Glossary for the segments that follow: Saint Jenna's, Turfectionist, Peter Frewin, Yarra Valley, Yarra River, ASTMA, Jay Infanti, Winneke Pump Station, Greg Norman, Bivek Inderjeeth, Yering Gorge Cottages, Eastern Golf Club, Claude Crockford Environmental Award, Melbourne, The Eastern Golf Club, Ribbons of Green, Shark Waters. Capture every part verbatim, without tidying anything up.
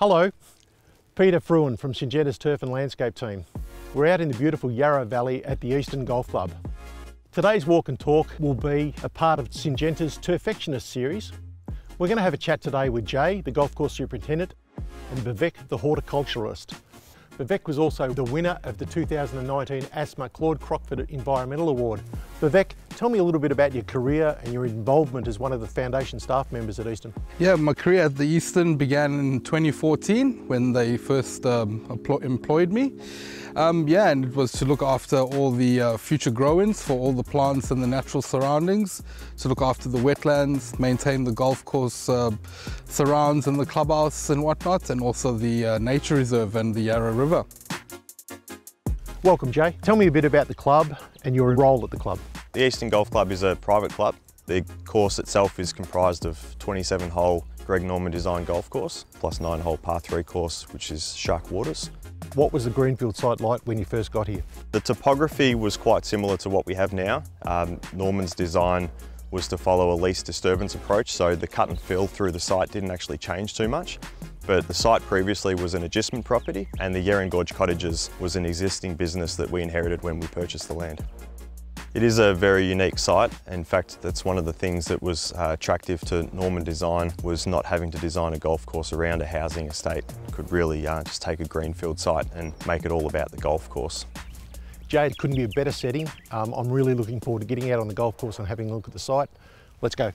Hello, Peter Frewin from Saint Jenna's Turf and Landscape team. We're out in the beautiful Yarra Valley at the Eastern Golf Club. Today's walk and talk will be a part of Saint Jenna's Turfectionist series. We're going to have a chat today with Jay, the golf course superintendent, and Bivek, the horticulturalist. Bivek was also the winner of the two thousand nineteen ASTMA Claude Crockford Environmental Award. Bivek, tell me a little bit about your career and your involvement as one of the foundation staff members at Eastern. Yeah, my career at the Eastern began in twenty fourteen when they first um, employed me. Um, yeah, and it was to look after all the uh, future grow-ins for all the plants and the natural surroundings, to look after the wetlands, maintain the golf course uh, surrounds and the clubhouse and whatnot, and also the uh, nature reserve and the Yarra River. Welcome, Jay. Tell me a bit about the club and your role at the club. The Eastern Golf Club is a private club. The course itself is comprised of twenty-seven hole Greg Norman designed golf course, plus nine hole par three course, which is Shark Waters. What was the greenfield site like when you first got here? The topography was quite similar to what we have now. Um, Norman's design was to follow a least disturbance approach, so the cut and fill through the site didn't actually change too much. But the site previously was an adjustment property, and the Yering Gorge Cottages was an existing business that we inherited when we purchased the land. It is a very unique site. In fact, that's one of the things that was uh, attractive to Norman Design, was not having to design a golf course around a housing estate. It could really uh, just take a greenfield site and make it all about the golf course. Jay, it couldn't be a better setting. Um, I'm really looking forward to getting out on the golf course and having a look at the site. Let's go.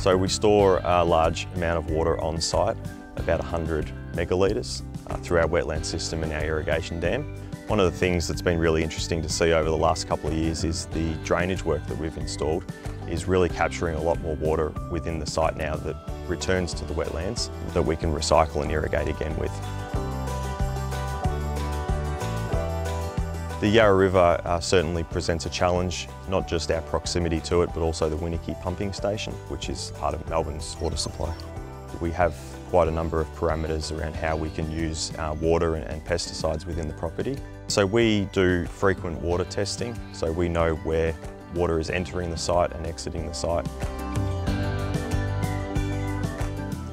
So we store a large amount of water on site, about one hundred megalitres. Uh, through our wetland system and our irrigation dam. One of the things that's been really interesting to see over the last couple of years is the drainage work that we've installed is really capturing a lot more water within the site now that returns to the wetlands that we can recycle and irrigate again with. The Yarra River uh, certainly presents a challenge, not just our proximity to it, but also the Winneke Pumping Station, which is part of Melbourne's water supply. We have quite a number of parameters around how we can use uh, water and, and pesticides within the property. So we do frequent water testing, so we know where water is entering the site and exiting the site.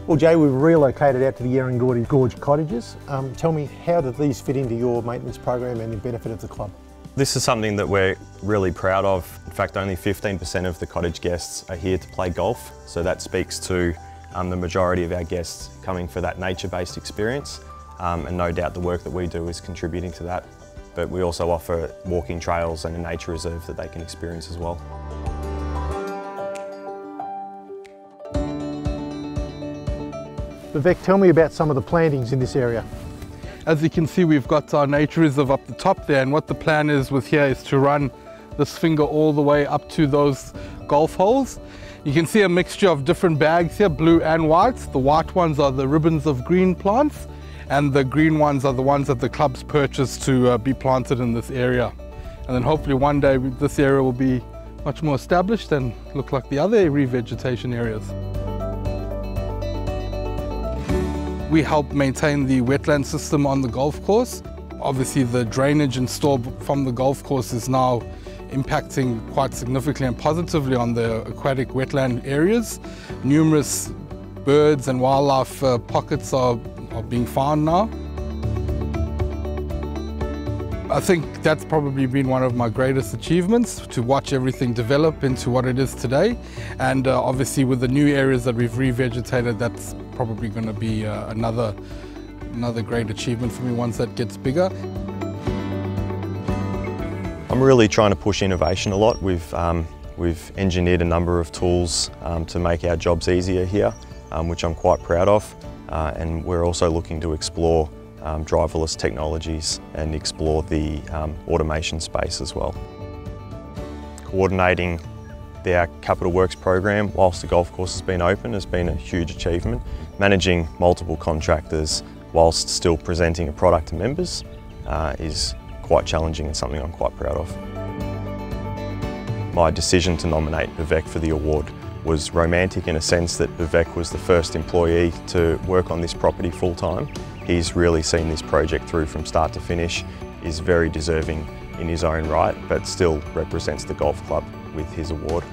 Well, Jay, we've relocated out to the Yering Gorge Cottages. Um, tell me, how do these fit into your maintenance program and the benefit of the club? This is something that we're really proud of. In fact, only fifteen percent of the cottage guests are here to play golf, so that speaks to Um, the majority of our guests coming for that nature-based experience, um, and no doubt the work that we do is contributing to that. But we also offer walking trails and a nature reserve that they can experience as well. Bivek, tell me about some of the plantings in this area. As you can see, we've got our nature reserve up the top there, and what the plan is with here is to run this finger all the way up to those golf holes. You can see a mixture of different bags here, blue and whites. The white ones are the ribbons of green plants, and the green ones are the ones that the club's purchased to uh, be planted in this area. And then hopefully one day this area will be much more established and look like the other revegetation areas. We help maintain the wetland system on the golf course. Obviously the drainage and store from the golf course is now impacting quite significantly and positively on the aquatic wetland areas. Numerous birds and wildlife uh, pockets are, are being found now. I think that's probably been one of my greatest achievements, to watch everything develop into what it is today. And uh, obviously with the new areas that we've revegetated, that's probably going to be uh, another, another great achievement for me once that gets bigger. I'm really trying to push innovation a lot. We've, um, we've engineered a number of tools um, to make our jobs easier here, um, which I'm quite proud of. Uh, and we're also looking to explore um, driverless technologies and explore the um, automation space as well. Coordinating our Capital Works program whilst the golf course has been open has been a huge achievement. Managing multiple contractors whilst still presenting a product to members uh, is quite challenging and something I'm quite proud of. My decision to nominate Bivek for the award was romantic in a sense that Bivek was the first employee to work on this property full-time. He's really seen this project through from start to finish, is very deserving in his own right, but still represents the golf club with his award.